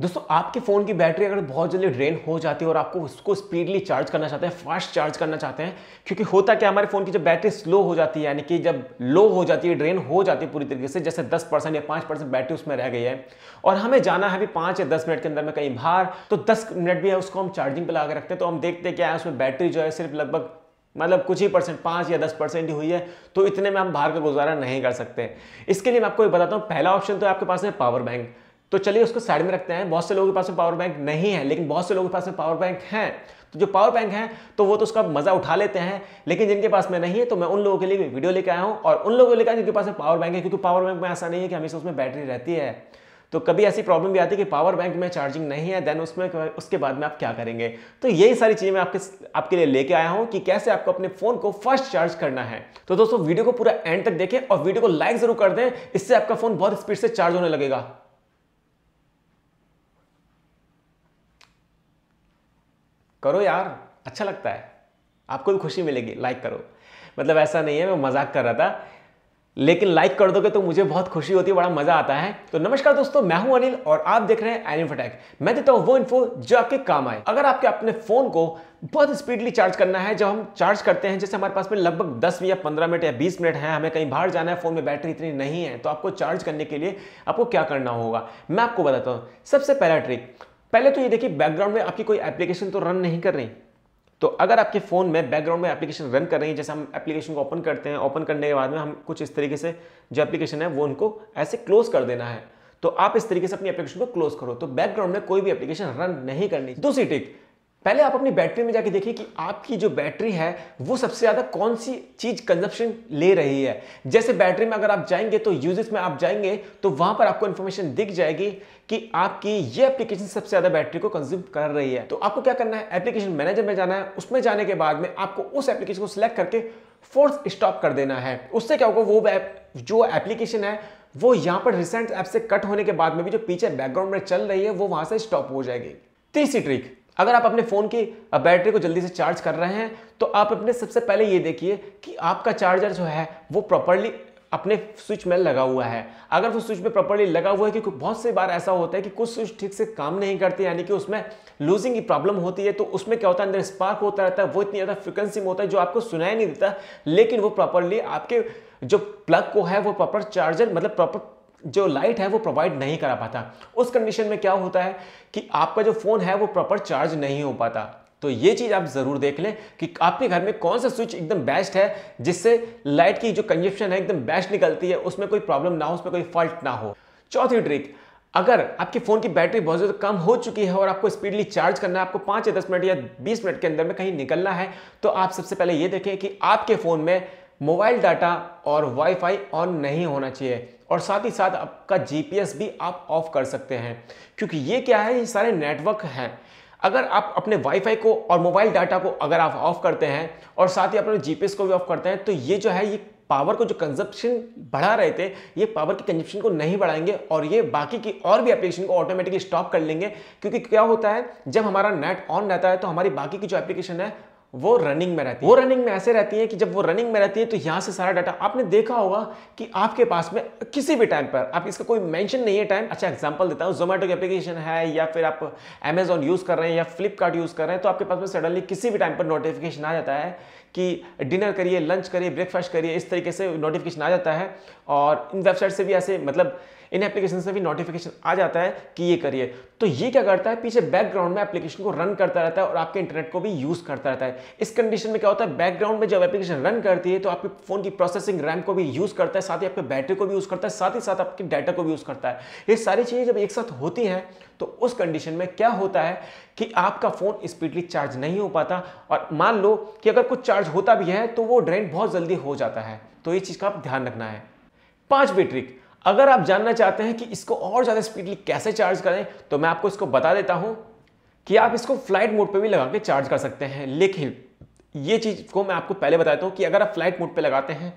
दोस्तों आपके फ़ोन की बैटरी अगर बहुत जल्दी ड्रेन हो जाती है और आपको उसको स्पीडली चार्ज करना चाहते हैं, फास्ट चार्ज करना चाहते हैं, क्योंकि होता क्या हमारे फ़ोन की जब बैटरी स्लो हो जाती है, यानी कि जब लो हो जाती है, ड्रेन हो जाती है पूरी तरीके से, जैसे 10% या 5% बैटरी उसमें रह गई है और हमें जाना है अभी 5 या 10 मिनट के अंदर में कहीं बाहर, तो 10 मिनट भी है उसको हम चार्जिंग पर लगा रखते हैं। तो हम देखते हैं क्या है उसमें बैटरी जो है सिर्फ लगभग कुछ ही परसेंट 5 या 10% ही हुई है, तो इतने में हम बाहर का गुजारा नहीं कर सकते। इसके लिए मैं आपको ये बताता हूँ, पहला ऑप्शन तो आपके पास है पावर बैंक, तो चलिए उसको साइड में रखते हैं। बहुत से लोगों के पास में पावर बैंक नहीं है, लेकिन बहुत से लोगों के पास में पावर बैंक है, तो जो पावर बैंक है तो वो तो उसका मजा उठा लेते हैं, लेकिन जिनके पास में नहीं है तो मैं उन लोगों के लिए वीडियो लेकर आया हूँ और उन लोगों को लेकर जिनके पास में पावर बैंक है, क्योंकि पावर बैंक में ऐसा नहीं है कि हमेशा उसमें बैटरी रहती है, तो कभी ऐसी प्रॉब्लम भी आती है कि पावर बैंक में चार्जिंग नहीं है, देन उसमें उसके बाद में आप क्या करेंगे। तो यही सारी चीज़ें मैं आपके लिए लेके आया हूं कि कैसे आपको अपने फ़ोन को फास्ट चार्ज करना है। तो दोस्तों वीडियो को पूरा एंड तक देखें और वीडियो को लाइक ज़रूर कर दें, इससे आपका फ़ोन बहुत स्पीड से चार्ज होने लगेगा। करो यार, अच्छा लगता है, आपको भी खुशी मिलेगी, लाइक करो। मतलब ऐसा नहीं है मैं मजाक कर रहा था, लेकिन लाइक कर दोगे तो मुझे बहुत खुशी होती है, बड़ा मजा आता है। तो नमस्कार दोस्तों, मैं हूं अनिल और आप देख रहे हैं एनी इन्फो टेक। मैं देता हूं वो इन्फो जो आपके काम आए। अगर आपके अपने फोन को बहुत स्पीडली चार्ज करना है, जब हम चार्ज करते हैं जैसे हमारे पास में लगभग 10 या 15 मिनट या 20 मिनट है, हमें कहीं बाहर जाना है, फोन में बैटरी इतनी नहीं है, तो आपको चार्ज करने के लिए आपको क्या करना होगा मैं आपको बताता हूँ। सबसे पहला ट्रिक, पहले तो ये देखिए बैकग्राउंड में आपकी कोई एप्लीकेशन तो रन नहीं कर रही, तो अगर आपके फ़ोन में बैकग्राउंड में एप्लीकेशन रन कर रही है, जैसे हम एप्लीकेशन को ओपन करते हैं, ओपन करने के बाद में हम कुछ इस तरीके से जो एप्लीकेशन है वो उनको ऐसे क्लोज कर देना है, तो आप इस तरीके से अपनी एप्लीकेशन को क्लोज करो, तो बैकग्राउंड में कोई भी एप्लीकेशन रन नहीं करनी। दूसरी टिक, पहले आप अपनी बैटरी में जाके देखिए कि आपकी जो बैटरी है वो सबसे ज़्यादा कौन सी चीज़ कंजप्शन ले रही है। जैसे बैटरी में अगर आप जाएंगे तो यूजेस में आप जाएंगे तो वहाँ पर आपको इन्फॉर्मेशन दिख जाएगी कि आपकी ये एप्लीकेशन सबसे ज़्यादा बैटरी को कंज्यूम कर रही है। तो आपको क्या करना है, एप्लीकेशन मैनेजर में जाना है, उसमें जाने के बाद में आपको उस एप्लीकेशन को सिलेक्ट करके फोर्स स्टॉप कर देना है। उससे क्या होगा, वो जो एप्लीकेशन है वो यहाँ पर रिसेंट ऐप से कट होने के बाद में भी जो पीछे बैकग्राउंड में चल रही है वो वहाँ से स्टॉप हो जाएगी। तीसरी ट्रिक, अगर आप अपने फ़ोन की बैटरी को जल्दी से चार्ज कर रहे हैं तो आप अपने सबसे पहले ये देखिए कि आपका चार्जर जो है वो प्रॉपर्ली अपने स्विच में लगा हुआ है। अगर वो स्विच में प्रॉपर्ली लगा हुआ है, क्योंकि बहुत सी बार ऐसा होता है कि कुछ स्विच ठीक से काम नहीं करते, यानी कि उसमें लूजिंग की प्रॉब्लम होती है, तो उसमें क्या होता है अंदर स्पार्क होता रहता है, वो इतनी ज़्यादा फ्रिक्वेंसी में होता है जो आपको सुनाई नहीं देता, लेकिन वो प्रॉपर्ली आपके जो प्लग को है वो प्रॉपर चार्जर मतलब प्रॉपर जो लाइट है वो प्रोवाइड नहीं करा पाता। उस कंडीशन में क्या होता है कि आपका जो फ़ोन है वो प्रॉपर चार्ज नहीं हो पाता। तो ये चीज़ आप ज़रूर देख लें कि आपके घर में कौन सा स्विच एकदम बेस्ट है जिससे लाइट की जो कंजप्शन है एकदम बेस्ट निकलती है, उसमें कोई प्रॉब्लम ना हो, उसमें कोई फॉल्ट ना हो। चौथी ट्रिक, अगर आपके फ़ोन की बैटरी बहुत ज़्यादा कम हो चुकी है और आपको स्पीडली चार्ज करना है, आपको 5 या 10 मिनट या 20 मिनट के अंदर में कहीं निकलना है, तो आप सबसे पहले ये देखें कि आपके फ़ोन में मोबाइल डाटा और वाईफाई ऑन नहीं होना चाहिए और साथ ही साथ आपका जीपीएस भी आप ऑफ कर सकते हैं, क्योंकि ये क्या है, ये सारे नेटवर्क हैं। अगर आप अपने वाईफाई को और मोबाइल डाटा को अगर आप ऑफ करते हैं और साथ ही अपने जीपीएस को भी ऑफ करते हैं, तो ये जो है ये पावर को जो कंजप्शन बढ़ा रहे थे, ये पावर की कंजप्शन को नहीं बढ़ाएंगे और ये बाकी की और भी एप्लीकेशन को ऑटोमेटिकली स्टॉप कर लेंगे। क्योंकि क्या होता है, जब हमारा नेट ऑन रहता है तो हमारी बाकी की जो एप्लीकेशन है वो रनिंग में रहती है, वो रनिंग में ऐसे रहती है कि जब वो रनिंग में रहती है तो यहाँ से सारा डाटा आपने देखा होगा कि आपके पास में किसी भी टाइम पर, आप इसका कोई मेंशन नहीं है टाइम, अच्छा एग्जांपल देता हूँ, जोमेटो की एप्लीकेशन है या फिर आप अमेजॉन यूज़ कर रहे हैं या फ्लिपकार्ट यूज़ कर रहे हैं, तो आपके पास में सडनली किसी भी टाइम पर नोटिफिकेशन आ जाता है कि डिनर करिए, लंच करिए, ब्रेकफास्ट करिए, इस तरीके से नोटिफिकेशन आ जाता है। और इन वेबसाइट से भी ऐसे मतलब इन एप्लीकेशन से भी नोटिफिकेशन आ जाता है कि ये करिए, तो ये क्या करता है, पीछे बैकग्राउंड में एप्लीकेशन को रन करता रहता है और आपके इंटरनेट को भी यूज़ करता रहता है। इस कंडीशन में क्या होता है, बैकग्राउंड में जब एप्लीकेशन रन करती है तो आपके फ़ोन की प्रोसेसिंग रैम को भी यूज़ करता है, साथ ही आपके बैटरी को भी यूज़ करता है, साथ ही साथ आपके डाटा को भी यूज़ करता है। ये सारी चीज़ें जब एक साथ होती हैं तो उस कंडीशन में क्या होता है कि आपका फ़ोन स्पीडली चार्ज नहीं हो पाता और मान लो कि अगर कुछ चार्ज होता भी है तो वो ड्रेन बहुत जल्दी हो जाता है, तो ये चीज़ का आप ध्यान रखना है। पाँचवीं ट्रिक, अगर आप जानना चाहते हैं कि इसको और ज़्यादा स्पीडली कैसे चार्ज करें, तो मैं आपको इसको बता देता हूँ कि आप इसको फ्लाइट मोड पे भी लगा के चार्ज कर सकते हैं। लेकिन ये चीज़ को मैं आपको पहले बताता हूँ कि अगर आप फ्लाइट मोड पे लगाते हैं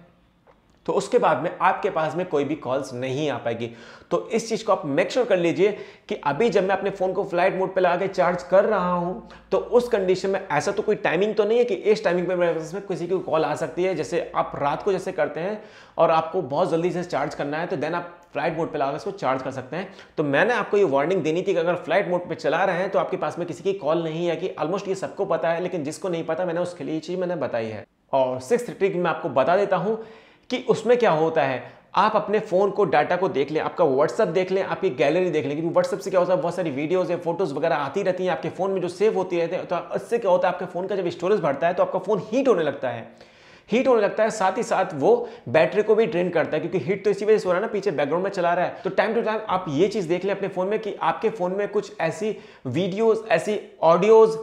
तो उसके बाद में आपके पास में कोई भी कॉल्स नहीं आ पाएगी। तो इस चीज़ को आप मेक श्योर कर लीजिए कि अभी जब मैं अपने फ़ोन को फ्लाइट मोड पे लगा के चार्ज कर रहा हूँ तो उस कंडीशन में ऐसा तो कोई टाइमिंग तो नहीं है कि इस टाइमिंग पे मेरे पास में किसी की कॉल आ सकती है। जैसे आप रात को जैसे करते हैं और आपको बहुत जल्दी से चार्ज करना है तो देन आप फ्लाइट मोड पे लगा इसको चार्ज कर सकते हैं। तो मैंने आपको ये वार्निंग देनी थी कि अगर फ्लाइट मोड पे चला रहे हैं तो आपके पास में किसी की कॉल नहीं है, कि ऑलमोस्ट ये सबको पता है, लेकिन जिसको नहीं पता मैंने उसके लिए ये चीज़ मैंने बताई है। और 6 ट्रिक मैं आपको बता देता हूँ कि उसमें क्या होता है। आप अपने फ़ोन को डाटा को देख लें, आपका व्हाट्सअप देख लें, आपकी गैलरी देख लें, क्योंकि व्हाट्सअप से क्या होता है बहुत सारी वीडियोस या फोटोज़ वगैरह आती रहती हैं आपके फ़ोन में जो सेव होती रहती है। तो इससे क्या होता है आपके फ़ोन का जब स्टोरेज बढ़ता है तो आपका फ़ोन हीट होने लगता है, साथ ही साथ वो बैटरी को भी ड्रेन करता है, क्योंकि हीट तो इसी वजह से हो रहा है ना, पीछे बैकग्राउंड में चला रहा है। तो टाइम टू टाइम आप ये चीज़ देख लें अपने फ़ोन में कि आपके फ़ोन में कुछ ऐसी वीडियोस, ऐसी ऑडियोज़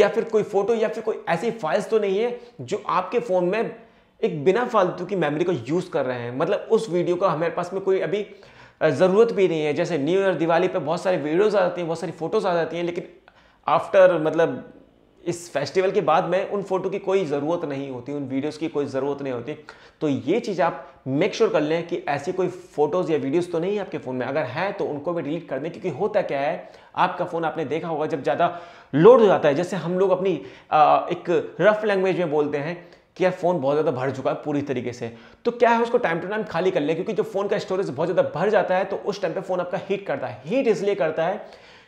या फिर कोई फोटो या फिर कोई ऐसी फाइल्स तो नहीं है जो आपके फ़ोन में एक बिना फालतू की मेमोरी को यूज़ कर रहे हैं। मतलब उस वीडियो का हमारे पास में कोई अभी ज़रूरत भी नहीं है। जैसे न्यू ईयर, दिवाली पर बहुत सारी वीडियोज़ आ जाती हैं, बहुत सारी फ़ोटोज़ आ जाती हैं, लेकिन आफ्टर मतलब इस फेस्टिवल के बाद में उन फोटो की कोई ज़रूरत नहीं होती, उन वीडियोस की कोई ज़रूरत नहीं होती। तो ये चीज़ आप मेक श्योर कर लें कि ऐसी कोई फोटोज़ या वीडियोस तो नहीं है आपके फ़ोन में, अगर है तो उनको भी डिलीट कर दें। क्योंकि होता क्या है, आपका फ़ोन आपने देखा होगा जब ज़्यादा लोड हो जाता है, जैसे हम लोग अपनी एक रफ लैंग्वेज में बोलते हैं कि यार फ़ोन बहुत ज़्यादा भर चुका है पूरी तरीके से, तो क्या है उसको टाइम टू टाइम खाली कर लें। क्योंकि जब फ़ोन का स्टोरेज बहुत ज़्यादा भर जाता है तो उस टाइम पर फ़ोन आपका हीट करता है। हीट इसलिए करता है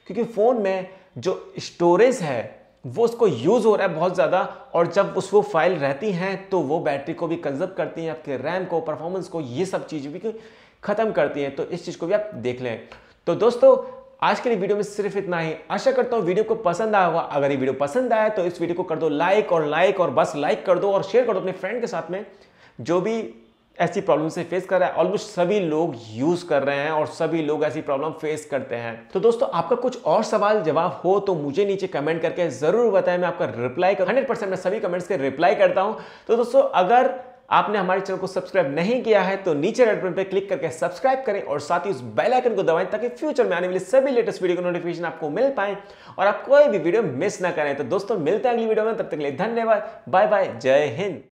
क्योंकि फ़ोन में जो स्टोरेज है वो उसको यूज़ हो रहा है बहुत ज़्यादा, और जब उस वो फाइल रहती हैं तो वो बैटरी को भी कंजर्व करती हैं, आपके रैम को, परफॉर्मेंस को, ये सब चीज़ भी ख़त्म करती हैं। तो इस चीज़ को भी आप देख लें। तो दोस्तों आज के लिए वीडियो में सिर्फ इतना ही। आशा करता हूँ वीडियो को पसंद आया होगा। अगर ये वीडियो पसंद आया तो इस वीडियो को कर दो लाइक और बस लाइक कर दो और शेयर कर दो अपने फ्रेंड के साथ में जो भी ऐसी प्रॉब्लम से फेस कर रहा है। ऑलमोस्ट सभी लोग यूज़ कर रहे हैं और सभी लोग ऐसी प्रॉब्लम फेस करते हैं। तो दोस्तों आपका कुछ और सवाल जवाब हो तो मुझे नीचे कमेंट करके ज़रूर बताएं, मैं आपका रिप्लाई 100% मैं सभी कमेंट्स के रिप्लाई करता हूं। तो दोस्तों अगर आपने हमारे चैनल को सब्सक्राइब नहीं किया है तो नीचे रेड बटन पर क्लिक करके सब्सक्राइब करें और साथ ही उस बेल आइकन को दबाएं ताकि फ्यूचर में आने वाली सभी लेटेस्ट वीडियो की नोटिफिकेशन आपको मिल पाए और आप कोई भी वीडियो मिस ना करें। तो दोस्तों मिलते हैं अगली वीडियो में, तब तक के लिए धन्यवाद, बाय बाय, जय हिंद।